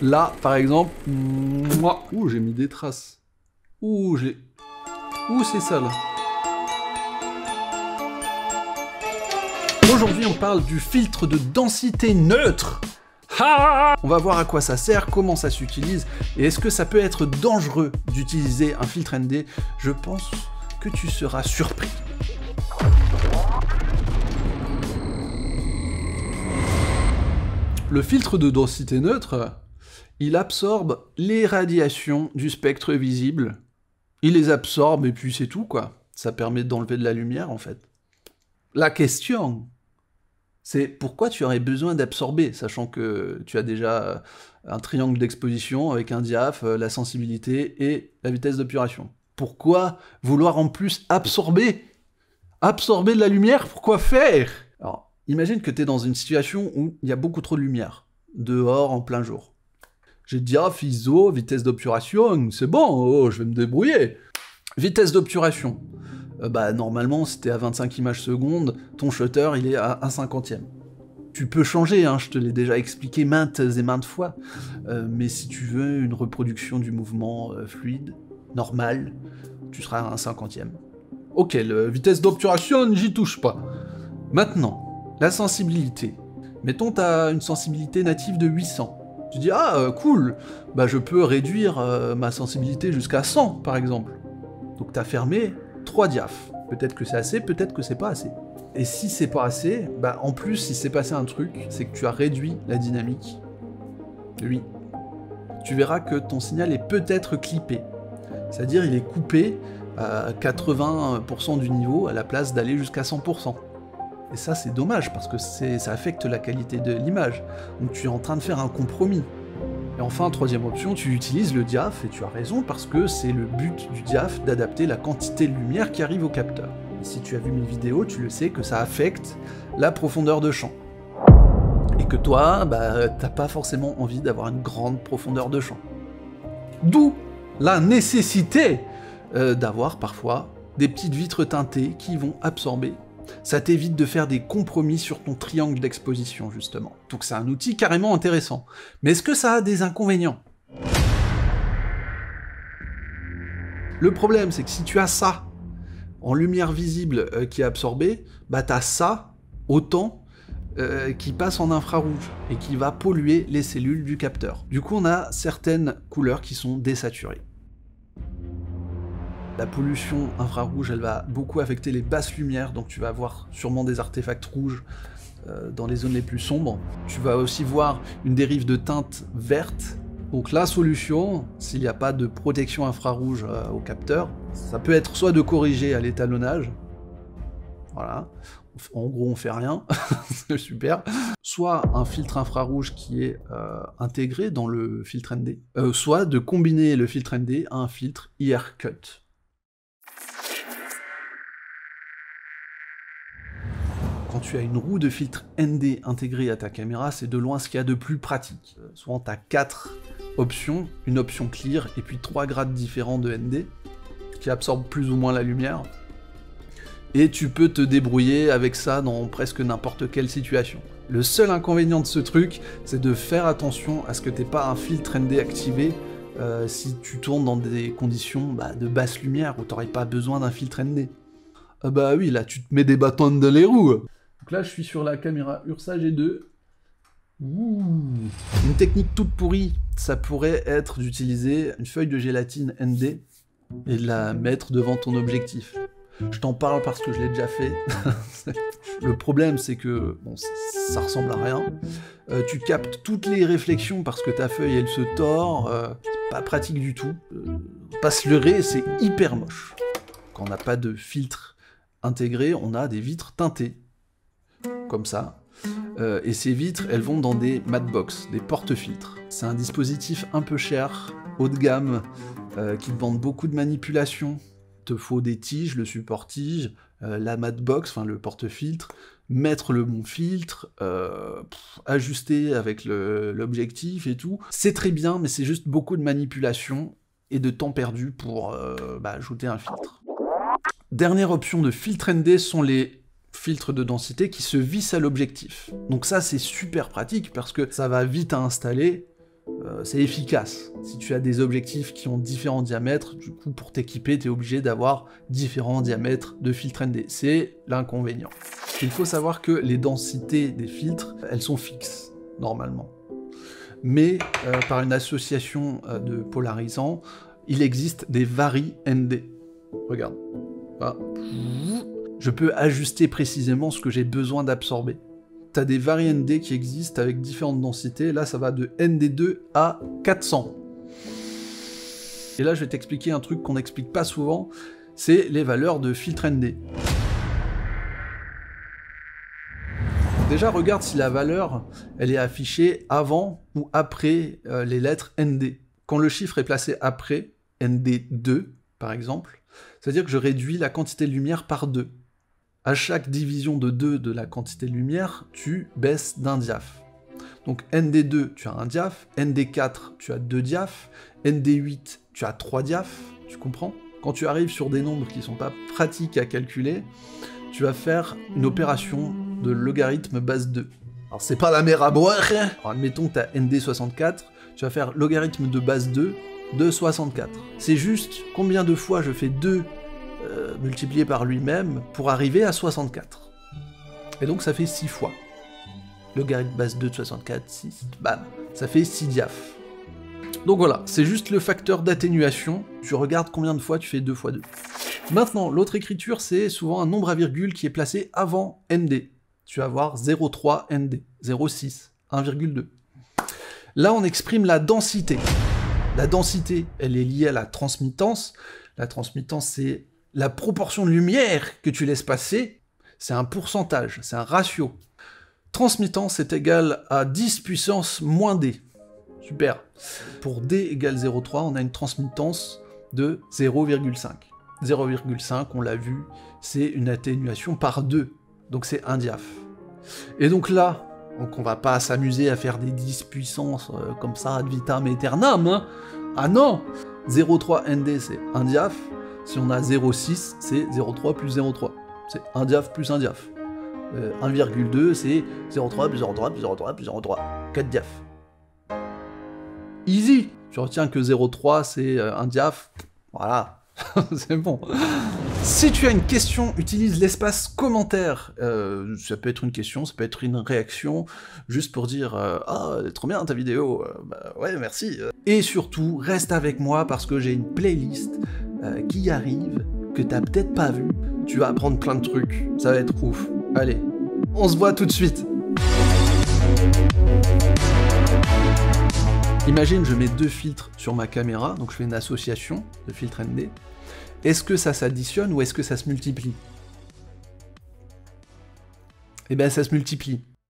Là, par exemple, moi... Ouh, j'ai mis des traces. Ouh, j'ai... Ouh, c'est sale. Aujourd'hui, on parle du filtre de densité neutre. On va voir à quoi ça sert, comment ça s'utilise, et est-ce que ça peut être dangereux d'utiliser un filtre ND? Je pense que tu seras surpris. Le filtre de densité neutre, il absorbe les radiations du spectre visible. Il les absorbe et puis c'est tout, quoi. Ça permet d'enlever de la lumière, en fait. La question... c'est pourquoi tu aurais besoin d'absorber, sachant que tu as déjà un triangle d'exposition avec un diaph, la sensibilité et la vitesse d'obturation. Pourquoi vouloir en plus absorber? Absorber de la lumière, pourquoi faire? Alors, imagine que tu es dans une situation où il y a beaucoup trop de lumière, dehors, en plein jour. J'ai diaph, ISO, vitesse d'obturation, c'est bon, oh, je vais me débrouiller. Vitesse d'obturation. Bah normalement, si t'es à 25 images secondes, ton shutter il est à 1/50e. Tu peux changer, hein, je te l'ai déjà expliqué maintes et maintes fois, mais si tu veux une reproduction du mouvement fluide, normal, tu seras à 1/50e. Ok, la vitesse d'obturation, j'y touche pas. Maintenant, la sensibilité. Mettons t'as une sensibilité native de 800. Tu dis, ah cool, bah je peux réduire ma sensibilité jusqu'à 100 par exemple. Donc t'as fermé 3 diaphs. Peut-être que c'est assez, peut-être que c'est pas assez. Et si c'est pas assez, bah en plus, si s'est passé un truc, c'est que tu as réduit la dynamique. Oui. Tu verras que ton signal est peut-être clippé. C'est-à-dire, il est coupé à 80% du niveau à la place d'aller jusqu'à 100%. Et ça, c'est dommage parce que ça affecte la qualité de l'image. Donc tu es en train de faire un compromis. Et enfin, troisième option, tu utilises le diaph, et tu as raison, parce que c'est le but du diaph d'adapter la quantité de lumière qui arrive au capteur. Et si tu as vu mes vidéos, tu le sais que ça affecte la profondeur de champ. Et que toi, bah, t'as pas forcément envie d'avoir une grande profondeur de champ. D'où la nécessité d'avoir parfois des petites vitres teintées qui vont absorber. Ça t'évite de faire des compromis sur ton triangle d'exposition, justement. Donc c'est un outil carrément intéressant. Mais est-ce que ça a des inconvénients? Le problème, c'est que si tu as ça en lumière visible qui est absorbée, bah t'as ça autant qui passe en infrarouge et qui va polluer les cellules du capteur. Du coup, on a certaines couleurs qui sont désaturées. La pollution infrarouge, elle va beaucoup affecter les basses lumières, donc tu vas avoir sûrement des artefacts rouges dans les zones les plus sombres. Tu vas aussi voir une dérive de teinte verte. Donc la solution, s'il n'y a pas de protection infrarouge au capteur, ça peut être soit de corriger à l'étalonnage, voilà, en gros on fait rien, c'est super, soit un filtre infrarouge qui est intégré dans le filtre ND, soit de combiner le filtre ND à un filtre IRcut. Quand tu as une roue de filtre ND intégrée à ta caméra, c'est de loin ce qu'il y a de plus pratique. Souvent, tu as 4 options, une option clear et puis 3 grades différents de ND qui absorbent plus ou moins la lumière. Et tu peux te débrouiller avec ça dans presque n'importe quelle situation. Le seul inconvénient de ce truc, c'est de faire attention à ce que tu n'aies pas un filtre ND activé si tu tournes dans des conditions de basse lumière où tu n'aurais pas besoin d'un filtre ND. Ah bah oui, là tu te mets des bâtons dans les roues. Donc là, je suis sur la caméra Ursa G2. Ouh. Une technique toute pourrie, ça pourrait être d'utiliser une feuille de gélatine ND et de la mettre devant ton objectif. Je t'en parle parce que je l'ai déjà fait. Le problème, c'est que bon, ça ressemble à rien. Tu captes toutes les réflexions parce que ta feuille, elle se tord. C'est pas pratique du tout. Pas se leurrer, c'est hyper moche. Quand on n'a pas de filtre intégré, on a des vitres teintées. Comme ça, et ces vitres, elles vont dans des matbox, des porte-filtres. C'est un dispositif un peu cher, haut de gamme, qui demande beaucoup de manipulation. Te faut des tiges, le support-tige, la matbox, enfin le porte-filtre, mettre le bon filtre, ajuster avec l'objectif et tout. C'est très bien, mais c'est juste beaucoup de manipulation et de temps perdu pour ajouter un filtre. Dernière option de filtre ND sont les filtre de densité qui se visse à l'objectif. Donc ça, c'est super pratique parce que ça va vite à installer, c'est efficace. Si tu as des objectifs qui ont différents diamètres, du coup pour t'équiper, tu es obligé d'avoir différents diamètres de filtres ND. C'est l'inconvénient. Il faut savoir que les densités des filtres, elles sont fixes, normalement. Mais par une association de polarisants, il existe des varies ND. Regarde. Voilà. Je peux ajuster précisément ce que j'ai besoin d'absorber. T'as des varies ND qui existent avec différentes densités. Là, ça va de ND2 à 400. Et là, je vais t'expliquer un truc qu'on n'explique pas souvent, c'est les valeurs de filtre ND. Déjà, regarde si la valeur, elle est affichée avant ou après les lettres ND. Quand le chiffre est placé après, ND2 par exemple, c'est-à-dire que je réduis la quantité de lumière par 2. À chaque division de 2 de la quantité de lumière, tu baisses d'un diaph. Donc ND2, tu as un diaph, ND4, tu as 2 diaphs, ND8, tu as 3 diaphs, tu comprends? Quand tu arrives sur des nombres qui ne sont pas pratiques à calculer, tu vas faire une opération de logarithme base 2. Alors c'est pas la mer à boire, alors, admettons que tu as ND64, tu vas faire logarithme de base 2 de 64. C'est juste combien de fois je fais 2 multiplié par lui-même pour arriver à 64. Et donc ça fait 6 fois. Logarithme base 2 de 64, 6, bam, ça fait 6 diaphs. Donc voilà, c'est juste le facteur d'atténuation. Tu regardes combien de fois tu fais 2 fois 2. Maintenant, l'autre écriture, c'est souvent un nombre à virgule qui est placé avant ND. Tu vas avoir 0,3 ND, 0,6, 1,2. Là, on exprime la densité. La densité, elle est liée à la transmittance. La transmittance, c'est la proportion de lumière que tu laisses passer. C'est un pourcentage, c'est un ratio. Transmittance est égale à 10 puissance moins D. Super. Pour D égale 0,3, on a une transmittance de 0,5. 0,5, on l'a vu, c'est une atténuation par 2. Donc c'est un diaph. Et donc là, donc on va pas s'amuser à faire des 10 puissances comme ça ad vitam aeternam. Hein, ah non, 0,3 ND c'est un diaph. Si on a 0,6, c'est 0,3 plus 0,3. C'est un diaph plus un diaph. 1,2 c'est 0,3 plus 0,3 plus 0,3 plus 0,3. 4 diaphs. Easy. Tu retiens que 0,3 c'est un diaph. Voilà. C'est bon. Si tu as une question, utilise l'espace commentaire. Ça peut être une question, ça peut être une réaction, juste pour dire « Ah, oh, trop bien ta vidéo, bah ouais, merci ». Et surtout, reste avec moi parce que j'ai une playlist qui arrive, que t'as peut-être pas vue. Tu vas apprendre plein de trucs, ça va être ouf. Allez, on se voit tout de suite. Imagine, je mets 2 filtres sur ma caméra, donc je fais une association de filtres ND. Est-ce que ça s'additionne ou est-ce que ça se multiplie? Eh bien, ça se multiplie.